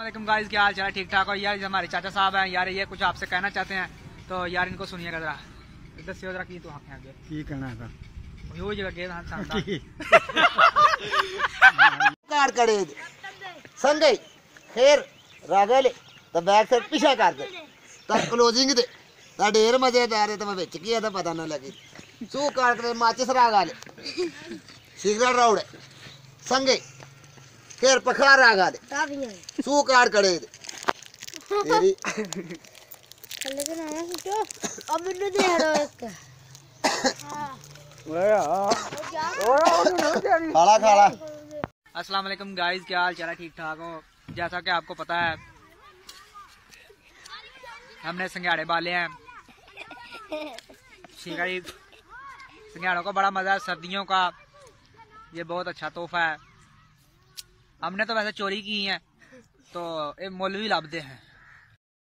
अस्सलाम गाइस, क्या हाल चाल? ठीक ठाक हो यार। हमारे चाचा साहब हैं यार, ये कुछ आपसे कहना चाहते हैं तो यार इनको सुनिएगा जरा, दसिए जरा की तो हाँ आगे की कहना था वो जगह गए हां सांता कार करे संगे खैर रागले तो बैक से पीछा कर दे तो क्लोजिंग दे ता ढेर मजेदार है तो मैं विच की है तो पता ना लगे सू कार करे माचिस रागले सिगरेट राउड संगे फिर पखार आ गए सू कार करे तेरी लेकिन आया तो अब इनु दे रहा है इसका हां ओया ओया ओया खाला खाला। अस्सलाम वालेकुम गाइस, क्या हाल चाल? ठीक ठाक हो। जैसा कि आपको पता है हमने सिंघाड़े पाले हैं, सिंघाड़ी सिंघाड़ों को बड़ा मजा है सर्दियों का, ये बहुत अच्छा तोहफा है। हमने तो वैसे चोरी की है तो ये मौलवी लाभ दे हैं।